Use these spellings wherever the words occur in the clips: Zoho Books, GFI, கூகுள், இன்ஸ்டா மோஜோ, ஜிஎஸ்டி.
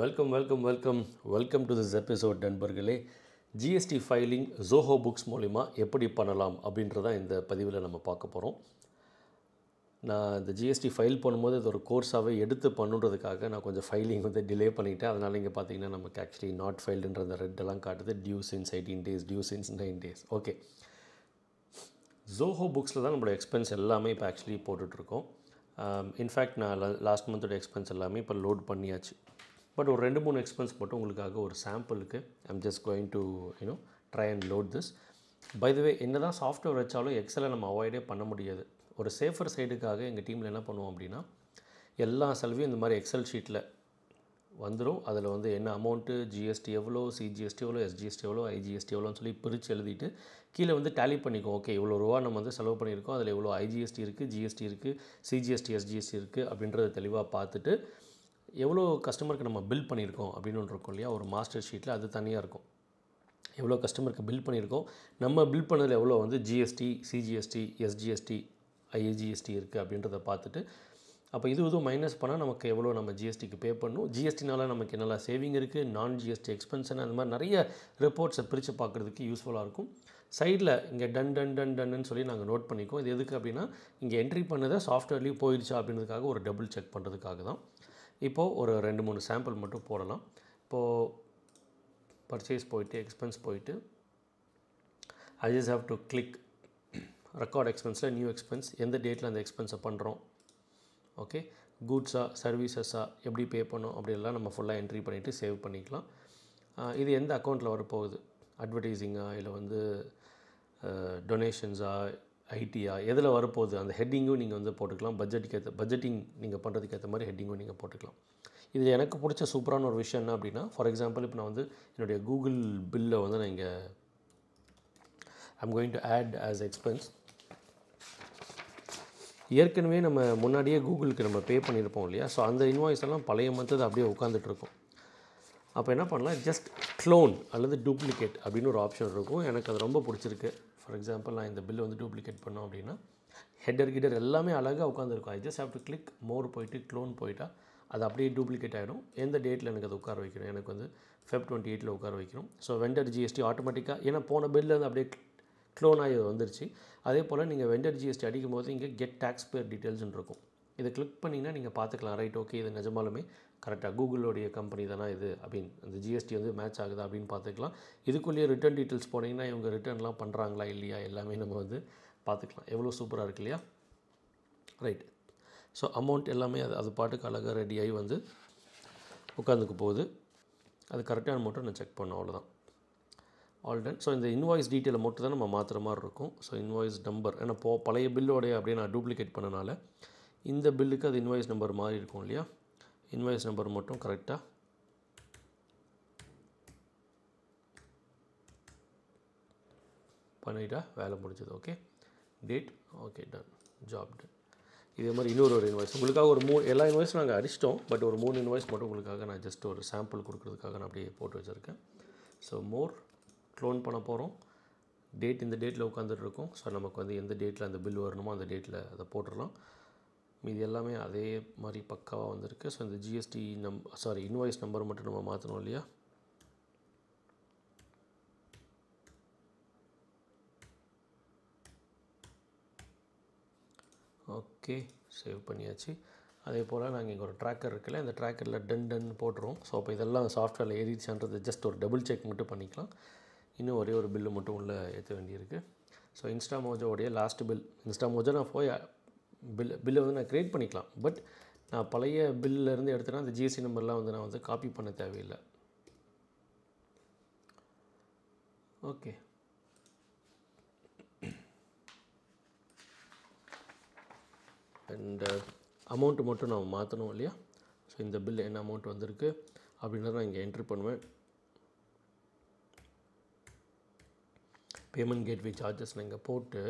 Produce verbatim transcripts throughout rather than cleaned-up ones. Welcome welcome welcome welcome to this episode நண்பர்களே. ஜிஎஸ்டி filing Zoho books மூலிமா எப்படி பண்ணலாம் அப்படின்றதான் இந்த பதிவில் நம்ம பார்க்க போகிறோம். நான் இந்த ஜிஎஸ்டி ஃபைல் பண்ணும்போது இது ஒரு கோர்ஸாகவே எடுத்து பண்ணுன்றதுக்காக நான் கொஞ்சம் ஃபைலிங் வந்து டிலே பண்ணிவிட்டேன். அதனால் இங்கே பார்த்தீங்கன்னா நமக்கு ஆக்சுவலி நாட் ஃபைல்டுன்ற அந்த ரெட்டெல்லாம் காட்டுது. Due since eighteen days due since nine days okay. Zoho புக்ஸில் தான் நம்மளோட எக்ஸ்பென்ஸ் எல்லாமே இப்போ ஆக்சுவலி போட்டுட்ருக்கோம். இன்ஃபேக்ட் நான் லாஸ்ட் மந்தோட எக்ஸ்பென்ஸ் எல்லாமே இப்போ லோட் பண்ணியாச்சு. பட் ஒரு ரெண்டு மூணு எக்ஸ்பென்ஸ் மட்டும் உங்களுக்காக ஒரு சாம்பிளுக்கு I'm just going to you know try and load this. By the way என்ன தான் சாஃப்ட்வேர் வச்சாலும் எக்ஸலை நம்ம அவாய்டே பண்ண முடியாது. ஒரு சேஃபர் சைடுக்காக எங்கள் டீமில் என்ன பண்ணுவோம் அப்படின்னா, எல்லா செலவையும் இந்த மாதிரி எக்ஸல் ஷீட்டில் வந்துடும். அதில் வந்து என்ன அமௌண்ட்டு, ஜிஎஸ்டி எவ்வளோ, சிஜிஎஸ்டி எவ்வளோ, எஸ்ஜிஎஸ்டி எவ்வளோ, ஐஜிஎஸ்டி எவ்வளோன்னு சொல்லி பிரித்து எழுதிட்டு கீழே வந்து டேலி பண்ணிக்கோ. ஓகே, இவ்வளோ ரூபா நம்ம வந்து செலவு பண்ணியிருக்கோம், அதில் எவ்வளோ ஐஜிஎஸ்டி இருக்குது, ஜிஎஸ்டி இருக்குது, சிஜிஎஸ்டி எஸ்ஜிஎஸ்டி இருக்குது அப்படின்றத தெளிவாக பார்த்துட்டு எவ்வளோ கஸ்டமருக்கு நம்ம பில் பண்ணியிருக்கோம் அப்படின்னு ஒன்று இருக்கும் இல்லையா, ஒரு மாஸ்டர் ஷீட்டில் அது தனியாக இருக்கும். எவ்வளோ கஸ்டமருக்கு பில் பண்ணியிருக்கோம், நம்ம பில் பண்ணதில் எவ்வளோ வந்து ஜிஎஸ்டி, சிஜிஎஸ்டி, எஸ்ஜிஎஸ்டி, ஐஏஜிஎஸ்டி இருக்குது அப்படின்றத பார்த்துட்டு, அப்போ இது இதுவும் மைனஸ் பண்ணால் நமக்கு எவ்வளோ நம்ம ஜிஎஸ்டிக்கு பே பண்ணணும், ஜிஎஸ்டினால் நமக்கு என்னெல்லாம் சேவிங் இருக்குது, நான் ஜிஎஸ்டி எக்ஸ்பென்ஷன், அந்த மாதிரி நிறைய ரிப்போர்ட்ஸை பிரித்து பார்க்குறதுக்கு யூஸ்ஃபுல்லாக இருக்கும். சைடில் இங்கே டன் டன் டன் டன்னு சொல்லி நாங்கள் நோட் பண்ணிக்குவோம். இது எதுக்கு அப்படின்னா, இங்கே என்ட்ரி பண்ணதை சாஃப்ட்வேர்லேயும் போயிடுச்சா அப்படின்றதுக்காக ஒரு டபுள் செக் பண்ணுறதுக்காக தான். இப்போது ஒரு ரெண்டு மூணு சாம்பிள் மட்டும் போடலாம். இப்போது பர்ச்சேஸ் போயிட்டு எக்ஸ்பென்ஸ் போயிட்டு I just have to click record எக்ஸ்பென்ஸில் நியூ எக்ஸ்பென்ஸ், எந்த டேட்டில் அந்த எக்ஸ்பென்ஸை பண்ணுறோம், ஓகே, கூட்ஸாக சர்வீசஸாக எப்படி பே பண்ணோம் அப்படிலாம் நம்ம ஃபுல்லாக என்ட்ரி பண்ணிவிட்டு சேவ் பண்ணிக்கலாம். இது எந்த அக்கௌண்ட்டில் வரப்போகுது, அட்வர்டைஸிங்காக இல்லை வந்து டொனேஷன்ஸாக ஐடியா, எதில் வரப்போகுது அந்த ஹெட்டிங்கும் நீங்கள் வந்து போட்டுக்கலாம். பட்ஜெட்டுக்கு ஏற்ற பட்ஜெட்டிங் நீங்கள் பண்ணுறதுக்கு ஏற்ற மாதிரி ஹெட்டிங்கும் நீங்கள் போட்டுக்கலாம். இதில் எனக்கு பிடிச்ச சூப்பரான ஒரு விஷயம் என்ன அப்படின்னா, ஃபார் எக்ஸாம்பிள் இப்போ நான் வந்து என்னுடைய கூகுள் பில்லை வந்து நான் இங்கே I'm going to add as expense. ஏற்கனவே நம்ம முன்னாடியே கூகுளுக்கு நம்ம பே பண்ணியிருப்போம் இல்லையா, ஸோ அந்த இன்வாய்ஸ் எல்லாம் பழைய மந்தது அப்படியே உட்காந்துட்ருக்கோம். அப்போ என்ன பண்ணலாம், ஜஸ்ட் க்ளோன் அல்லது டூப்ளிகேட் அப்படின்னு ஒரு ஆப்ஷன் இருக்கும். எனக்கு அது ரொம்ப பிடிச்சிருக்கு. ஃபார் எக்ஸாம்பிள் நான் இந்த பில்லு வந்து டூப்ளிகேட் பண்ணோம் அப்படின்னா ஹெட்டர் கிட்டர் எல்லாமே அழகாக உட்காந்துருக்கும். I just have to click more போயிட்டு க்ளோன் போயிட்டால் அது அப்படியே டூப்ளிகேட் ஆகிடும். எந்த டேட்டில் எனக்கு அது உட்கார வைக்கணும், எனக்கு வந்து ஃபெப் டுவெண்ட்டி எயிட்டில் உட்கார வைக்கணும். ஸோ வெண்டர் ஜிஎஸ்டி ஆட்டோமேட்டிக்காக, ஏன்னா போன பில்லு வந்து அப்படியே க்ளோனாக இது வந்துருச்சு. அதே போல் நீங்கள் வெண்டர் ஜிஎஸ்டி அடிக்கும் போது இங்கே கெட் டேக்ஸ் பேர் டீட்டெயில்ஸ்னு இருக்கும். இதை கிளிக் பண்ணிங்கன்னா நீங்கள் பார்த்துக்கலாம், ரைட், ஓகே, இது நிஜமாலுமே கரெக்டாக கூகுளோடைய கம்பெனி தானே இது அப்படின்னு, அந்த ஜிஎஸ்டி வந்து மேட்ச் ஆகுதா அப்படின்னு பார்த்துக்கலாம். இதுக்குள்ளேயே ரிட்டர்ன் டீட்டெயில்ஸ் போனீங்கன்னா இவங்க ரிட்டர்ன்லாம் பண்ணுறாங்களா இல்லையா எல்லாமே நம்ம வந்து பார்த்துக்கலாம். எவ்வளோ சூப்பராக இருக்குது இல்லையா, ரைட். ஸோ அமௌண்ட் எல்லாமே அது அது பாட்டுக்கு அழகாக ரெடியாகி வந்து உட்காந்துக்கு போகுது. அது கரெக்டான அமௌண்ட்டை நான் செக் பண்ணோம், அவ்வளோதான், ஆல்டன். ஸோ இந்த இன்வாய்ஸ் டீட்டெயிலை மட்டும் தான் நம்ம மாற்றுற மாதிரி இருக்கும். ஸோ இன்வாய்ஸ் நம்பர், ஏன்னா போ பழைய பில்லோடைய அப்படியே நான் டூப்ளிகேட் பண்ணனால இந்த பில்லுக்கு அது இன்வாய்ஸ் நம்பர் மாதிரி இருக்கும் இல்லையா, இன்வாய்ஸ் நம்பர் மட்டும் கரெக்டாக பண்ணிட்டா வேலை முடிஞ்சது. Okay, date, okay, done, job done. இதே மாதிரி இன்னொரு ஒரு இன்வாய்ஸ் உங்களுக்காக, ஒரு மூ எல்லா இன்வாய்ஸும் நாங்கள் அடிச்சிட்டோம். பட் ஒரு மூணு இன்வாய்ஸ் மட்டும் உங்களுக்காக நான் ஜஸ்ட் ஒரு சாம்பிள் கொடுக்குறதுக்காக நான் அப்படியே போட்டு வச்சுருக்கேன். ஸோ மோர் க்ளோன் பண்ண போகிறோம், டேட் இந்த டேட்டில் உட்காந்துட்ருக்கோம். ஸோ நமக்கு வந்து எந்த டேட்டில் அந்த பில் வரணுமோ அந்த டேட்டில் அதை போட்டுடலாம். இது எல்லாமே அதே மாதிரி பக்காவாக வந்திருக்கு. ஸோ இந்த ஜிஎஸ்டி நம் சாரி இன்வாய்ஸ் நம்பர் மட்டும் நம்ம மாற்றணும் இல்லையா. ஓகே, சேவ் பண்ணியாச்சு. அதே போல் நாங்கள் இங்கே ஒரு ட்ராக்கர் இருக்குல்ல, இந்த ட்ராக்கரில் டன் டன் போட்டுருவோம். ஸோ அப்போ இதெல்லாம் சாஃப்ட்வேரில் ஏறிடுச்சான்றது ஜஸ்ட் ஒரு டபுள் செக் மட்டும் பண்ணிக்கலாம். இன்னும் ஒரே ஒரு பில்லு மட்டும் உள்ளே ஏற்ற வேண்டியிருக்கு. ஸோ இன்ஸ்டா மோஜோடைய லாஸ்ட் பில், இன்ஸ்டா மோஜோ நான் போய் பில் பில்லை வந்து நான் க்ரியேட் பண்ணிக்கலாம். பட் நான் பழைய பில்லிலேருந்து எடுத்தேன்னா அந்த ஜிஎஸ்டி நம்பர்லாம் வந்து நான் வந்து காப்பி பண்ண தேவையில்லை. ஓகே, அண்ட் அமௌண்ட்டு மட்டும் நான் மாற்றணும் இல்லையா. ஸோ இந்த பில் என்ன அமௌண்ட் வந்திருக்கு அப்படின்றத நான் இங்கே என்ட்ரி பண்ணுவேன். பேமெண்ட் கேட்வே சார்ஜஸ் நான் இங்கே போட்டு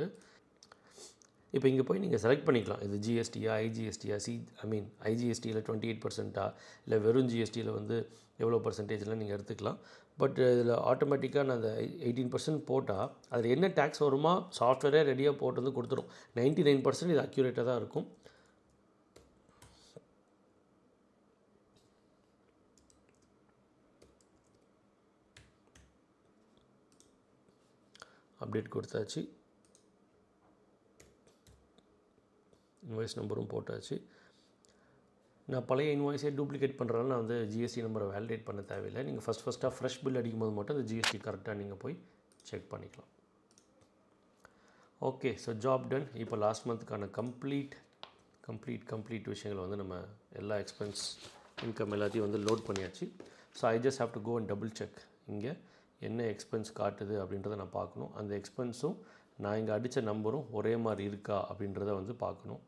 இப்போ இங்கே போய் நீங்கள் செலக்ட் பண்ணிக்கலாம். இது ஜிஎஸ்டியா, ஐஜிஎஸ்டியா, சி ஐ மீன் ஐஜிஎஸ்டியில் டுவெண்ட்டி எயிட் பர்சென்ட்டா இல்லை வெறும் ஜிஎஸ்டியில் வந்து எவ்வளோ பர்சன்டேஜ்லாம் நீங்கள் எடுத்துக்கலாம். பட் இதில் ஆட்டோமேட்டிக்காக நான் அந்த எயிட்டீன் பர்சன்ட் போட்டால் அதில் என்ன டேக்ஸ் வருமா சாஃப்ட்வேரே ரெடியாக போட்டு வந்து கொடுத்துரும். நைன்ட்டி நைன் பர்சன்ட் இது அக்யூரேட்டாக தான் இருக்கும். அப்டேட் கொடுத்தாச்சு, இன்வாய்ஸ் நம்பரும் போட்டாச்சு. நான் பழைய இன்வாய்ஸே டூப்ளிகேட் பண்ணுறதுனால நான் வந்து ஜிஎஸ்டி நம்பரை வேலிடேட் பண்ண தேவையில்லை. நீங்கள் ஃபஸ்ட் ஃபஸ்ட்டாக ஃப்ரெஷ் பில் அடிக்கும்போது மட்டும் அந்த ஜிஎஸ்டி கரெக்டாக நீங்கள் போய் செக் பண்ணிக்கலாம். Okay, so job done. இப்போ லாஸ்ட் மந்த்துக்கான கம்ப்ளீட் கம்ப்ளீட் கம்ப்ளீட் விஷயங்களை வந்து நம்ம எல்லா எக்ஸ்பென்ஸ் இன்கம் எல்லாத்தையும் வந்து லோட் பண்ணியாச்சு. So I just have to go and double check இங்கே என்ன எக்ஸ்பென்ஸ் காட்டுது அப்படின்றத நான் பார்க்கணும். அந்த எக்ஸ்பென்ஸும் நான் இங்கே அடித்த நம்பரும் ஒரே மாதிரி இருக்கா அப்படின்றத வந்து பார்க்கணும்.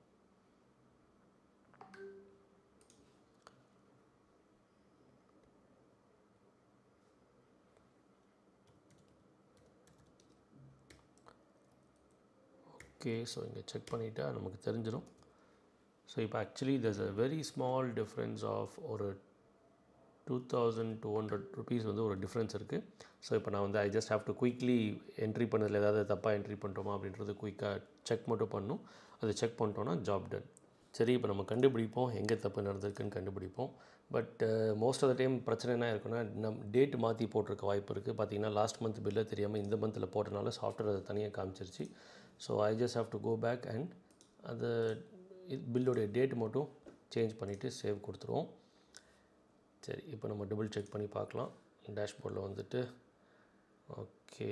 ஓகே, ஸோ இங்கே செக் பண்ணிவிட்டா நமக்கு தெரிஞ்சிடும். ஸோ இப்போ actually thus a very small difference of ஒரு two thousand two hundred rupees வந்து ஒரு டிஃப்ரென்ஸ் இருக்குது. ஸோ இப்போ நான் வந்து I just have to quickly entry பண்ணதில் ஏதாவது தப்பாக என்ட்ரி பண்ணுறோமா அப்படின்றது குயிக்காக செக் மட்டும் பண்ணணும். அதை செக் பண்ணிட்டோன்னா ஜாப் டன். சரி, இப்போ நம்ம கண்டுபிடிப்போம் எங்கே தப்பு நடந்திருக்குன்னு கண்டுபிடிப்போம். But most of the time பிரச்சனை என்ன இருக்குன்னா, நம் டேட் மாற்றி போட்டிருக்க வாய்ப்பு இருக்குது. பார்த்திங்கன்னா லாஸ்ட் மந்த் பில்லை தெரியாமல் இந்த மந்தில் போட்டனால சாஃப்ட்வேர் அதை தனியாக காமிச்சிருச்சு. So I just have to go back and அது பில்லோடைய டேட் மட்டும் சேஞ்ச் பண்ணிவிட்டு சேவ் கொடுத்துருவோம். சரி, இப்போ நம்ம டபுள் செக் பண்ணி பார்க்கலாம் டேஷ்போர்டில் வந்துட்டு. ஓகே,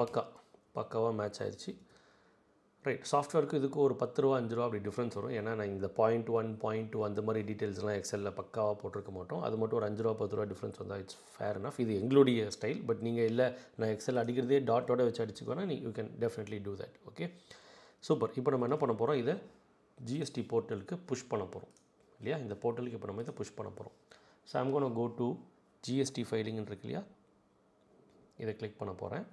பக்கா பக்காவாக மேட்ச் ஆயிடுச்சு. ரைட், சாஃப்ட்வேருக்கு இதுக்கு ஒரு பத்து ரூபா அஞ்சு ரூபா அப்படி டிஃப்ரென்ஸ் வரும். ஏன்னா நான் இந்த பாயிண்ட் ஒன் பாயிண்ட் டூ அந்த மாதிரி டீட்டெயில்ஸ்லாம் எக்ஸலில் பக்காவாக போட்டிருக்க மாட்டோம். அது மட்டும் ஒரு அஞ்சு ரூபா பத்து ரூபா டிஃப்ரென்ஸ் வந்தால் இட்ஸ் ஃபேர் என்ஃப். இது எங்களுடைய ஸ்டைல். பட் நீங்கள் இல்லை நான் எக்ஸல் அடிக்கிறதே டாட்டோட வச்சு அடிச்சுக்கோன்னா நீ you can definitely do that. Okay, super. இப்போ நம்ம என்ன பண்ண போகிறோம், இதை ஜிஎஸ்டி போர்ட்டலுக்கு புஷ் பண்ண போகிறோம் இல்லையா. இந்த போர்ட்டலுக்கு இப்போ நம்ம இதை புஷ் பண்ண போகிறோம். So I'm gonna go to ஜிஎஸ்டி ஃபைலிங்னு இருக்கு இல்லையா, இதை கிளிக் பண்ண போகிறேன்.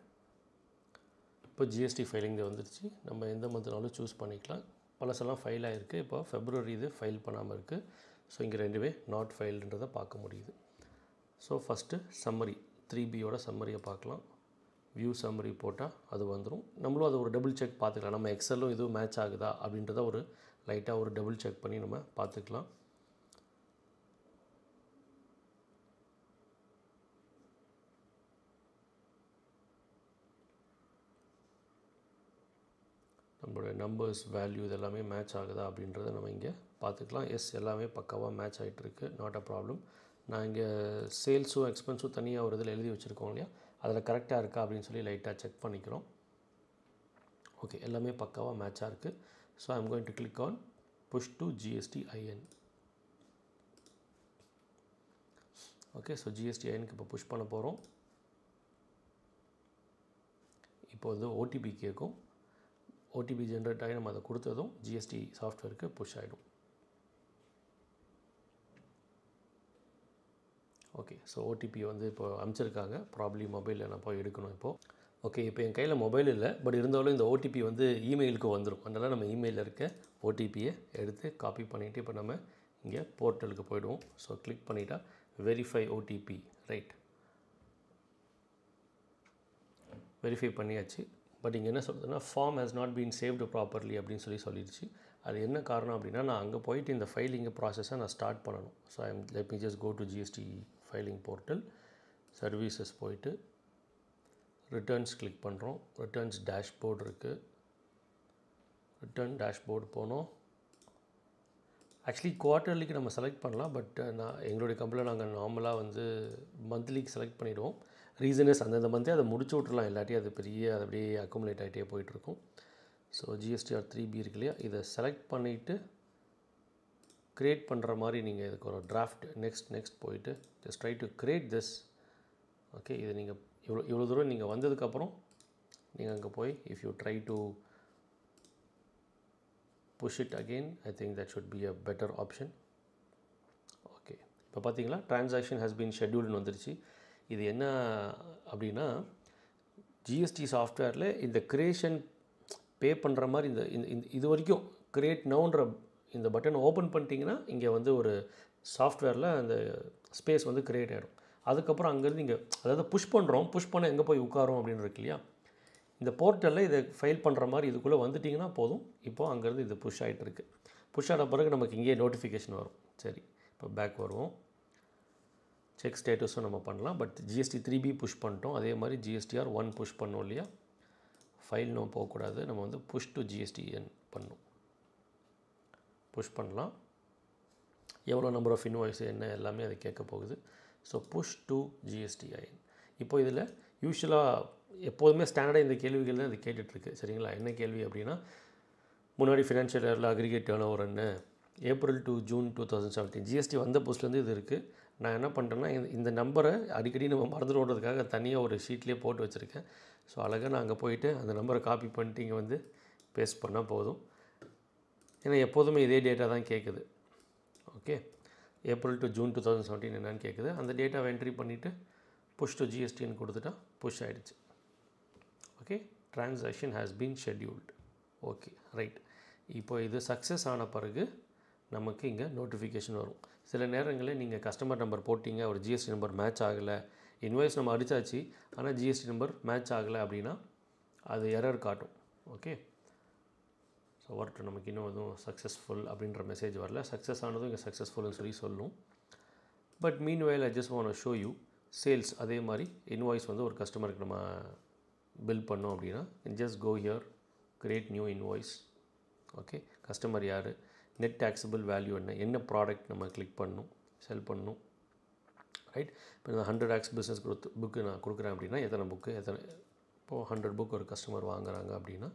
இப்போ ஜிஎஸ்டி ஃபைலிங் வந்துடுச்சு. நம்ம எந்த மந்த்னாலும் சூஸ் பண்ணிக்கலாம். பழசெல்லாம் ஃபைல் ஆகிருக்கு. இப்போ ஃபெப்ரவரி இது ஃபைல் பண்ணாமல் இருக்குது. ஸோ இங்கே ரெண்டுவே நாட் ஃபைல்ன்றதை பார்க்க முடியுது. ஸோ ஃபஸ்ட்டு சம்மரி த்ரீ பியோட சம்மரியை பார்க்கலாம். வியூ சம்மரி போட்டால் அது வந்துடும். நம்மளும் அதை ஒரு டபுள் செக் பார்த்துக்கலாம். நம்ம எக்ஸலும் இதுவும் மேட்ச் ஆகுதா அப்படின்றத ஒரு லைட்டாக ஒரு டபுள் செக் பண்ணி நம்ம பார்த்துக்கலாம். நம்மளோட நம்பர்ஸ் வேல்யூ இது எல்லாமே மேட்ச் ஆகுதா அப்படின்றத நம்ம இங்கே பார்த்துக்கலாம். எஸ், எல்லாமே பக்காவாக மேட்ச் ஆகிட்டுருக்கு. Not a problem. நான் இங்கே சேல்ஸும் எக்ஸ்பென்ஸும் தனியாக ஒரு இதில் எழுதி வச்சுருக்கோம் இல்லையா, அதில் கரெக்டாக இருக்கா அப்படின்னு சொல்லி லைட்டாக செக் பண்ணிக்கிறோம். ஓகே, எல்லாமே பக்காவாக மேட்சாக இருக்குது. So I am going to click on push to ஜிஎஸ்டி IN. Okay, so ஜிஎஸ்டி ஐஎனுக்கு இப்போ புஷ் பண்ண போகிறோம். இப்போ வந்து ஓடிபி கேட்கும். ஓடிபி ஜென்ரேட் ஆகி நம்ம அதை கொடுத்ததும் ஜிஎஸ்டி சாஃப்ட்வேருக்கு புஷ் ஆகிடும். ஓகே, ஸோ ஓடிபி வந்து இப்போ அனுப்பிச்சிருக்காங்க. ப்ராப்ளி மொபைலில் நான் போய் எடுக்கணும் இப்போது. ஓகே, இப்போ என் கையில் மொபைல் இல்லை, பட் இருந்தாலும் இந்த ஓடிபி வந்து இமெயிலுக்கு வந்துடும். அதனால் நம்ம இமெயிலில் இருக்க ஓடிபியை எடுத்து காப்பி பண்ணிவிட்டு இப்போ நம்ம இங்கே போர்ட்டலுக்கு போயிடுவோம். ஸோ கிளிக் பண்ணிட்டா வெரிஃபை ஓடிபி. ரைட், வெரிஃபை பண்ணியாச்சு. பட் இங்கே என்ன சொல்கிறதுனா form has not been saved properly அப்படின்னு சொல்லி சொல்லிடுச்சு. அது என்ன காரணம் அப்படின்னா, நான் அங்கே போயிட்டு இந்த ஃபைலிங் ப்ராசஸை நான் ஸ்டார்ட் பண்ணணும். So I'm let me just go to ஜிஎஸ்டி filing portal services போயிட்டு ரிட்டர்ன்ஸ் கிளிக் பண்ணுறோம். ரிட்டர்ன்ஸ் டேஷ்போர்டு இருக்குது. ரிட்டர்ன் டேஷ்போர்டு போனோம். ஆக்சுவலி குவார்ட்டர்லிக்கு நம்ம செலக்ட் பண்ணலாம். பட் நான் எங்களுடைய கம்பெனியில் நாங்கள் நார்மலாக வந்து மந்த்லிக்கு செலக்ட் பண்ணிவிடுவோம். ரீசன் இஸ் அந்தந்த மந்த்தே அதை முடிச்சு விட்றலாம், இல்லாட்டி அது பெரிய அது அப்படியே அக்குமுலேட் ஆகிட்டே போயிட்டுருக்கும். ஸோ ஜிஎஸ்டிஆர் த்ரீ பி இருக்கு இல்லையா, இதை செலக்ட் பண்ணிவிட்டு க்ரியேட் பண்ணுற மாதிரி நீங்கள் இதுக்கு ஒரு டிராஃப்ட் நெக்ஸ்ட் நெக்ஸ்ட் போயிட்டு just try to create this. Okay, இது நீங்கள் இவ்வளோ இவ்வளோ தூரம் நீங்கள் வந்ததுக்கப்புறம் நீங்கள் அங்கே போய் if you try to push it again I think that should be a better option. Okay, இப்போ பார்த்தீங்களா ட்ரான்சாக்ஷன் ஹஸ் பீன் ஷெட்யூல்னு வந்துருச்சு. இது என்ன அப்படின்னா, ஜிஎஸ்டி சாஃப்ட்வேரில் இந்த க்ரியேஷன் பே பண்ணுற மாதிரி இந்த இது வரைக்கும் க்ரியேட் நவுன்ற இந்த பட்டனை ஓப்பன் பண்ணிட்டிங்கன்னா இங்கே வந்து ஒரு சாஃப்ட்வேரில் அந்த ஸ்பேஸ் வந்து க்ரியேட் ஆகிடும். அதுக்கப்புறம் அங்கேருந்து இங்கே அதாவது புஷ் பண்ணுறோம். புஷ் பண்ண எங்கே போய் உட்காரும் அப்படின்னு இருக்கு இல்லையா, இந்த போர்ட்டலில் இதை ஃபைல் பண்ணுற மாதிரி இதுக்குள்ளே வந்துட்டிங்கன்னா போதும். இப்போது அங்கேருந்து இது புஷ் ஆகிட்டு இருக்குது. புஷ் ஆன பிறகு நமக்கு இங்கேயே நோட்டிஃபிகேஷன் வரும். சரி, இப்போ பேக் வருவோம். செக் ஸ்டேட்டஸும் நம்ம பண்ணலாம். But ஜிஎஸ்டி three B push பண்ணிட்டோம், அதே மாதிரி ஜிஎஸ்டிஆர் ஒன் புஷ் பண்ணோம் இல்லையா. ஃபைல் நம்ம போகக்கூடாது, நம்ம வந்து புஷ் டு ஜிஎஸ்டிஎன் பண்ணோம். புஷ் பண்ணலாம். எவ்வளோ நம்பர் ஆஃப் இன்வாய்ஸ் என்ன எல்லாமே அதை கேட்க போகுது. So push to GSTIN. இப்போது இதில் யூஸ்வலாக எப்போதுமே ஸ்டாண்டர்டாக இந்த கேள்விகள் தான் இது கேட்டுட்ருக்கு. சரிங்களா, என்ன கேள்வி அப்படின்னா, முன்னாடி ஃபினான்ஷியல் இயரில் அக்ரிகேட் டேர்ன் ஓவர் என்ன April to June two thousand seventeen ஜிஎஸ்டி வந்த போஸ்ட்லேருந்து இது இருக்குது. நான் என்ன பண்ணுறேன்னா, இந்த நம்பரை அடிக்கடி நம்ம மறந்துட்டு ஓடுறதுக்காக தனியாக ஒரு ஷீட்லேயே போட்டு வச்சுருக்கேன். ஸோ அழகாக நான் அங்கே போயிட்டு அந்த நம்பரை காப்பி பண்ணிட்டு இங்கே வந்து பேஸ்ட் பண்ணால் போதும். ஏன்னா எப்போதுமே இதே டேட்டா தான் கேட்குது. Okay, April to June two thousand seventeen என்னன்னு கேட்குது. அந்த டேட்டாவை என்ட்ரி பண்ணிவிட்டு புஷ் டு ஜிஎஸ்டின்னு கொடுத்துட்டா புஷ் ஆகிடுச்சு. Okay, transaction has been scheduled. Okay, right. இப்போ இது சக்ஸஸ் ஆன பிறகு நமக்கு இங்கே நோட்டிஃபிகேஷன் வரும். சில நேரங்களில் நீங்கள் கஸ்டமர் நம்பர் போட்டிங்க, ஒரு ஜிஎஸ்டி நம்பர் மேட்ச் ஆகலை, இன்வாய்ஸ் நம்ம அடித்தாச்சு ஆனால் ஜிஎஸ்டி நம்பர் மேட்ச் ஆகலை அப்படின்னா அது எரர் காட்டும். ஓகே, ஸோ வரட்டும், நமக்கு இன்னும் எதுவும் சக்ஸஸ்ஃபுல் அப்படின்ற மெசேஜ் வரல. சக்ஸஸ் ஆனதும் இங்கே சக்ஸஸ்ஃபுல்னு சொல்லி சொல்லும். But meanwhile I just want to show you sales. அதே மாதிரி இன்வாய்ஸ் வந்து ஒரு கஸ்டமருக்கு நம்ம பில் பண்ணோம் அப்படின்னா just go here, create new invoice. Okay, customer யார், நெட் டேக்ஸபிள் வேல்யூ என்ன, என்ன ப்ராடக்ட் நம்ம கிளிக் பண்ணணும், செல் பண்ணணும். ரைட், இப்போ இந்த ஹண்ட்ரட் ஆக்ஸ் பிஸ்னஸ் கொடுத்து புக்கு நான் கொடுக்குறேன் அப்படின்னா எத்தனை புக்கு, எத்தனை இப்போது ஹண்ட்ரட் புக் ஒரு கஸ்டமர் வாங்குறாங்க அப்படின்னா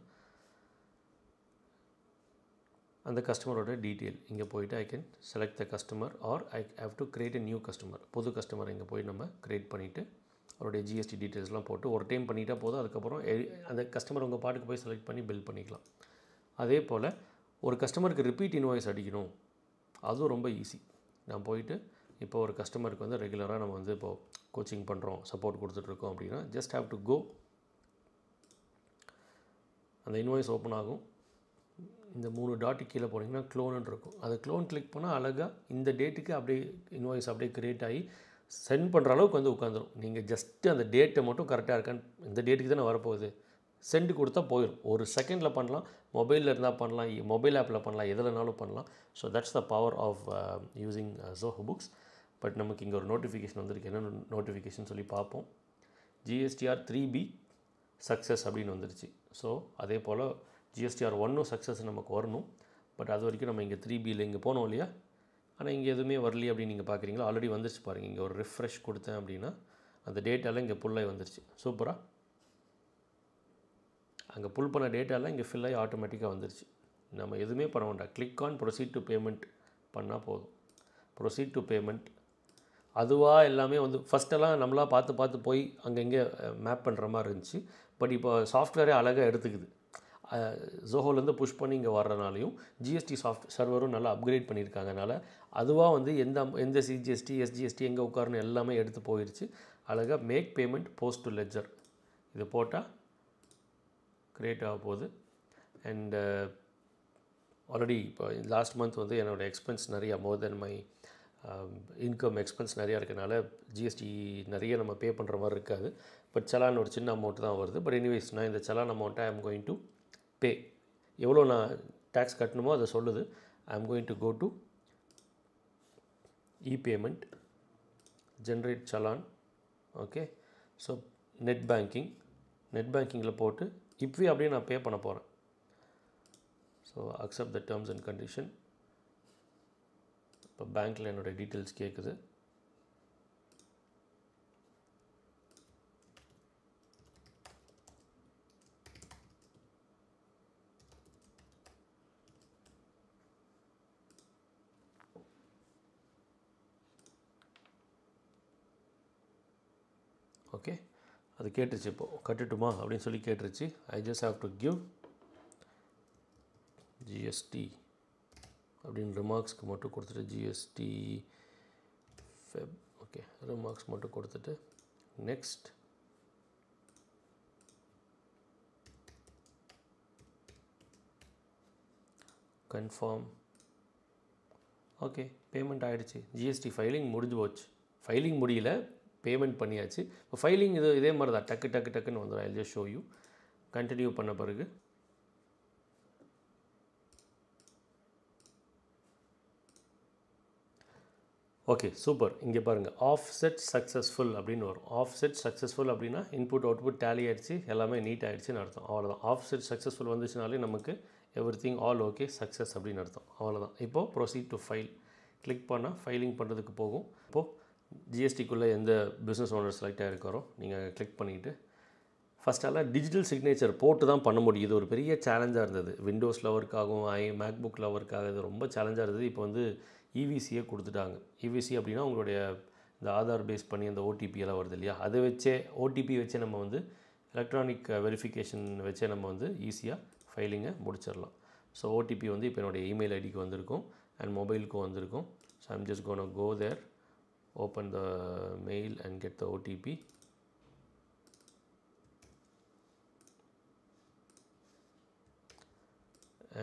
அந்த கஸ்டமரோட டீட்டெயில் இங்கே போய்ட்டு I can select the customer or I have to create a new customer. புது கஸ்டமர் இங்கே போய் நம்ம க்ரியேட் பண்ணிவிட்டு அவருடைய ஜிஎஸ்டி டீட்டெயில்ஸ்லாம் போட்டு ஒரு டைம் பண்ணிட்டால் போதும். அதுக்கப்புறம் அந்த கஸ்டமர் உங்கள் பாட்டுக்கு போய் செலக்ட் பண்ணி பில் பண்ணிக்கலாம். அதே போல் ஒரு கஸ்டமருக்கு ரிப்பீட் இன்வாய்ஸ் அடிக்கணும், அதுவும் ரொம்ப ஈஸி. நான் போயிட்டு இப்போ ஒரு கஸ்டமருக்கு வந்து ரெகுலராக நம்ம வந்து இப்போது கோச்சிங் பண்ணுறோம், சப்போர்ட் கொடுத்துட்ருக்கோம் அப்படின்னா ஜஸ்ட் ஹேவ் டு கோ, அந்த இன்வாய்ஸ் ஓப்பன் ஆகும். இந்த மூணு டாட்டு கீழே போனீங்கன்னா க்ளோன் இருக்கும். அதை க்ளோன் கிளிக் பண்ணால் அழகாக இந்த டேட்டுக்கு அப்படியே இன்வாய்ஸ் அப்படியே க்ரியேட் ஆகி சென்ட் பண்ணுற அளவுக்கு வந்து உட்காந்துரும். நீங்கள் ஜஸ்ட்டு அந்த டேட்டை மட்டும் கரெக்டாக இருக்கான்னு, இந்த டேட்டுக்கு தானே வரப்போகுது, சென்ட் கொடுத்தா போயிடும். ஒரு செகண்டில் பண்ணலாம், மொபைலில் இருந்தால் பண்ணலாம், மொபைல் ஆப்பில் பண்ணலாம், எதுலனாலும் பண்ணலாம். So that's the power of using Zoho Books. But நமக்கு இங்கே ஒரு நோட்டிஃபிகேஷன் வந்துருக்கு. என்ன நோட்டிஃபிகேஷன் சொல்லி பார்ப்போம். ஜிஎஸ்டிஆர் த்ரீ பி சக்ஸஸ் அப்படின்னு வந்துருச்சு. ஸோ அதே போல் ஜிஎஸ்டிஆர் ஒன்னும் சக்ஸஸ் நமக்கு வரணும். பட் அது வரைக்கும் நம்ம இங்கே த்ரீ பியில் இங்கே போனோம் இல்லையா, ஆனால் இங்கே எதுவுமே வரலையே அப்படின்னு நீங்கள் பார்க்குறீங்களா, ஆல்ரெடி வந்துருச்சு பாருங்கள். இங்கே ஒரு ரிஃப்ரெஷ் கொடுத்தேன் அப்படின்னா அந்த டேட்டாலாம் இங்கே ஃபுல்லாகி வந்துருச்சு. சூப்பராக அங்கே புல் பண்ண டேட்டாலாம் இங்கே ஃபில்லாகி ஆட்டோமேட்டிக்காக வந்துருச்சு. நம்ம எதுவுமே பண்ண வேண்டாம். Click on proceed to payment பண்ணால் போதும். ப்ரொசீட் டு பேமெண்ட் அதுவாக எல்லாமே வந்து ஃபஸ்ட்டெல்லாம் நம்மளாக பார்த்து பார்த்து போய் அங்கங்கே மேப் பண்ணுற மாதிரி இருந்துச்சு. பட் இப்போ சாஃப்ட்வேரே அழகாக எடுத்துக்குது. ஜோஹோலேருந்து புஷ் பண்ணி இங்கே வர்றதுனாலையும் ஜிஎஸ்டி சாஃப்ட் சர்வரும் நல்லா அப்கிரேட் பண்ணியிருக்காங்கனால அதுவாக வந்து எந்த எந்த சிஜிஎஸ்டி எஸ்ஜிஎஸ்டி எங்கே உட்காருன்னு எல்லாமே எடுத்து போயிடுச்சு. அழகாக make payment post to ledger இது போட்டால் க்ரியேட் ஆக போகுது. அண்டு ஆல்ரெடி இப்போ லாஸ்ட் மந்த் வந்து என்னோடய எக்ஸ்பென்ஸ் நிறையா more than my income expense நிறையா இருக்கனால ஜிஎஸ்டி நிறைய நம்ம பே பண்ணுற மாதிரி இருக்காது. பட் செலான் ஒரு சின்ன அமௌண்ட் தான் வருது. பட் எனிவேஸ் நான் இந்த செலான் அமௌண்ட்டை I am going to pay, எவ்வளோ நான் டேக்ஸ் கட்டணுமோ அதை சொல்லுது. I am going to go to e payment, generate challan. Okay, so net banking, net பேங்கிங்கில் போட்டு இப்போவே அப்படியே நான் பே பண்ண போகிறேன். So accept the terms and condition. இப்போ பேங்க்கில் என்னோடய டீட்டெயில்ஸ் கேட்குது. ஓகே, அது கேட்டுருச்சு. இப்போது கட்டுட்டுமா அப்படின்னு சொல்லி கேட்டுருச்சு. I just have to give ஜிஎஸ்டி அப்படின்னு ரிமார்க்ஸ்க்கு மட்டும் கொடுத்துட்டு ஜிஎஸ்டி ஃபெப். ஓகே, ரிமார்க்ஸ் மட்டும் கொடுத்துட்டு நெக்ஸ்ட். கன்ஃபார்ம். ஓகே, பேமெண்ட் ஆகிடுச்சு. ஜிஎஸ்டி ஃபைலிங் முடிஞ்சு போச்சு. ஃபைலிங் முடியல, பேமெண்ட் பண்ணியாச்சு. இப்போ ஃபைலிங் இது இதே மாதிரி தான், டக்கு டக்கு டக்குன்னு வந்துடும். I just show you continue பண்ண பிறகு ஓகே சூப்பர். இங்கே பாருங்கள் ஆஃப்செட் சக்ஸஸ்ஃபுல் அப்படின்னு வரும். ஆஃப்செட் சக்ஸஸ்ஃபுல் அப்படின்னா இன்புட் அவுட்புட் டேலி ஆகிடுச்சு, எல்லாமே நீட் ஆகிடுச்சின்னு அர்த்தம். அவ்வளோதான். ஆஃப்செட் சக்ஸஸ்ஃபுல் வந்துச்சுனாலே நமக்கு everything all okay success அப்படின்னு அர்த்தம். அவ்வளோதான். இப்போது ப்ரொசீட் டு ஃபைல் கிளிக் பண்ணால் ஃபைலிங் பண்ணுறதுக்கு போகும். இப்போது ஜிஎஸ்டிக்குள்ளே எந்த பிஸ்னஸ் ஓனர் செலக்ட் ஆகிருக்காரோ நீங்கள் கிளிக் பண்ணிவிட்டு ஃபஸ்ட்டெல்லாம் டிஜிட்டல் சிக்னேச்சர் போட்டு தான் பண்ண முடியும். இது ஒரு பெரிய சேலஞ்சாக இருந்தது. விண்டோஸில் ஒர்க் ஆகும், ஐ மேக்புக்கில் ஒர்க் ஆகுது, ரொம்ப சேலஞ்சாக இருந்தது. இப்போ வந்து ஈவிசியை கொடுத்துட்டாங்க. ஈவிசி அப்படின்னா உங்களுடைய இந்த ஆதார் பேஸ் பண்ணி அந்த ஓடிபியெல்லாம் வருது இல்லையா, அதை வச்சே ஓடிபி வச்சே நம்ம வந்து எலக்ட்ரானிக் வெரிஃபிகேஷன் வச்சே நம்ம வந்து ஈஸியாக ஃபைலிங்கை முடிச்சிடலாம். ஸோ ஓடிபி வந்து இப்போ என்னுடைய இமெயில் ஐடிக்கு வந்திருக்கும் அண்ட் மொபைலுக்கும் வந்திருக்கும். So I'm just gonna go there, open the mail and get the OTP.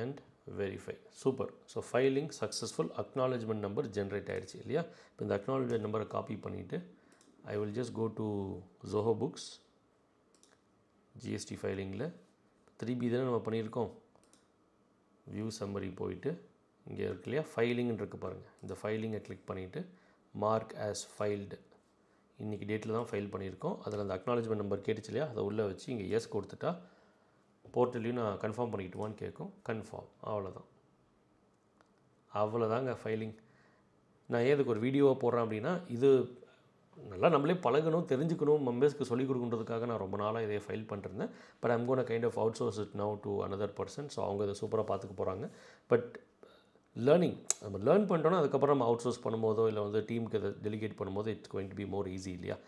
And verify. Super. So filing successful, acknowledgement number generate ஆயிடுச்சு இல்லையா. இப்போ இந்த acknowledgement number காப்பி பண்ணிவிட்டு I will just go to Zoho Books. ஜிஎஸ்டி ஃபைலிங்கில் three B தானே நம்ம பண்ணியிருக்கோம். View summary போயிட்டு இங்கே இருக்கு இல்லையா ஃபைலிங்னு இருக்குது பாருங்கள். இந்த ஃபைலிங்கை கிளிக் பண்ணிவிட்டு மார்க் ஆஸ் ஃபைல்டு, இன்றைக்கி டேட்டில் தான் ஃபைல் பண்ணியிருக்கோம். அதில் அந்த acknowledgement number கேட்டுச்சு இல்லையா, அதை உள்ளே வச்சு இங்கே எஸ் கொடுத்துட்டா போர்ட்டல்லையும் நான் கன்ஃபார்ம் பண்ணிக்கிட்டுமான்னு கேட்கும். கன்ஃபார்ம். அவ்வளோதான். அவ்வளோதாங்க ஃபைலிங். நான் ஏதுக்கு ஒரு வீடியோவை போடுறேன் அப்படின்னா, இது நல்லா நம்மளே பழகணும், தெரிஞ்சுக்கணும், மெம்பர்ஸ்க்கு சொல்லிக் கொடுக்குன்றதுக்காக நான் ரொம்ப நாளாக இதே ஃபைல் பண்ணிருந்தேன். But I'm gonna kind of outsource it now to another person. So அவங்க இதை சூப்பராக பார்த்துக்க போகிறாங்க. பட் லேர்னிங் நம்ம லேர்ன் பண்ணிட்டோன்னா அதுக்கப்புறம் நம்ம அவுட் சோர்ஸ் பண்ணும்போதோ இல்லை வந்து டீமுக்கு இதை டெலிகேட் பண்ணும்போது it's going to be more easy இல்லையா.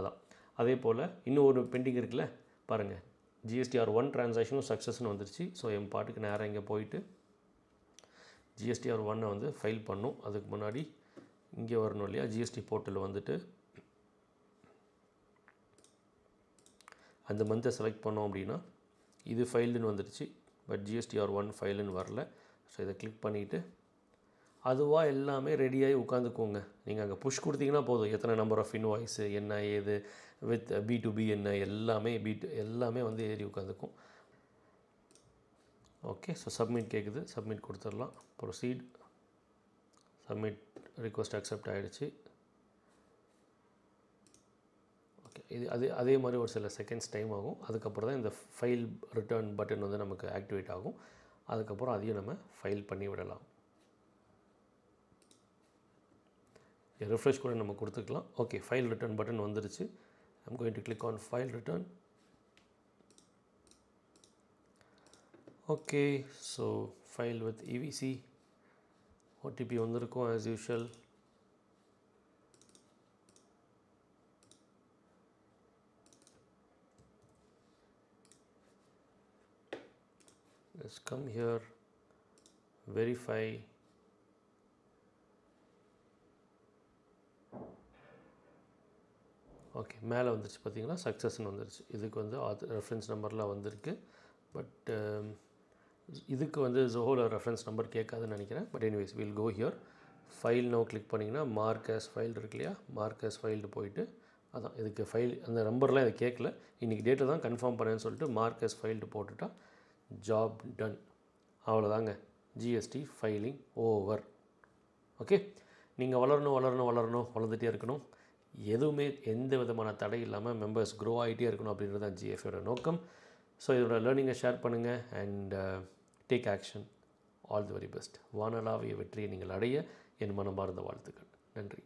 அதான். அதே போல் இன்னும் ஒரு பெண்டிங் இருக்குல்ல பாருங்கள், ஜிஎஸ்டிஆர் ஒன் ட்ரான்சாக்ஷனும் சக்ஸஸ்ன்னு வந்துருச்சு. ஸோ என் பாட்டுக்கு நேராக இங்கே போயிட்டு ஜிஎஸ்டிஆர் ஒன்னை வந்து ஃபைல் பண்ணும். அதுக்கு முன்னாடி இங்கே வரணும் இல்லையா, ஜிஎஸ்டி போர்ட்டலில் வந்துட்டு அந்த மந்த்தை செலக்ட் பண்ணோம் அப்படின்னா இது ஃபைல்டுன்னு வந்துடுச்சு. பட் ஜிஎஸ்டிஆர் ஒன் ஃபைலுன்னு வரல. ஸோ இதை கிளிக் பண்ணிவிட்டு அதுவாக எல்லாமே ரெடியாகி உட்காந்துக்கோங்க. நீங்கள் அங்கே புஷ் கொடுத்தீங்கன்னா போதும். எத்தனை நம்பர் ஆஃப் இன்வாய்ஸு, என்ன ஏது, வித் பி டு பி என்ன, எல்லாமே பி டு எல்லாமே வந்து ஏறி உட்காந்துக்கும். ஓகே. ஸோ சப்மிட் கேட்குது, சப்மிட் கொடுத்துடலாம். ப்ரொசீட். சப்மிட் ரிக்வஸ்ட் அக்செப்ட் ஆகிடுச்சு. ஓகே. இது அதே அதே மாதிரி ஒரு சில செகண்ட்ஸ் டைம் ஆகும். அதுக்கப்புறம் தான் இந்த ஃபைல் ரிட்டர்ன் பட்டன் வந்து நமக்கு ஆக்டிவேட் ஆகும். அதுக்கப்புறம் அதையும் நம்ம ஃபைல் பண்ணி விடலாம். ரெஃப்ரெஷ் கூட நம்ம கொடுத்துக்கலாம். ஓகே. ஃபைல் ரிட்டர்ன் பட்டன் வந்துருச்சு. I'm going to click on file return. Okay. So file with EVC, OTP வந்திருக்கும் as usual. Let's come here, verify. Okay. மேலே வந்துருச்சு பார்த்தீங்கன்னா சக்ஸஸ்ன்னு வந்துருச்சு. இதுக்கு வந்து ஆத ரெஃபரன்ஸ் நம்பர்லாம் வந்திருக்கு. பட் இதுக்கு வந்து ஜோஹோவில் ரெஃபரன்ஸ் நம்பர் கேட்காதுன்னு நினைக்கிறேன். But anyways will go here. File no click பண்ணிங்கன்னா மார்க் ஆஸ் ஃபைல் இருக்கு இல்லையா, மார்க் ஆஸ் ஃபைல்டு போயிட்டு அதான் இதுக்கு ஃபைல் அந்த நம்பர்லாம் இது கேட்கல, இன்றைக்கி டேட்டில் தான் கன்ஃபார்ம் பண்ணேன்னு சொல்லிட்டு மார்க் ஆஸ் ஃபைல்டு போட்டுட்டா ஜாப் டன். அவ்வளோதாங்க. ஜிஎஸ்டி filing over. ஓகே. நீங்கள் வளரணும் வளரணும் வளரணும் வளர்ந்துகிட்டே இருக்கணும். எதுவுமே எந்த விதமான தடை இல்லாமல் மெம்பர்ஸ் க்ரோ ஆகிட்டே இருக்கணும் அப்படின்றது தான் ஜிஎஃப்ஏயோட நோக்கம். ஸோ இதோட லேர்னிங்கை ஷேர் பண்ணுங்கள் and take action. All the very best. வானளாவிய வெற்றியை நீங்கள் அடைய என் மனமார்ந்த வாழ்த்துக்கள். நன்றி.